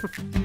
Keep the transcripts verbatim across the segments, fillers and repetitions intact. Bye.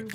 Magic.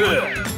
Good.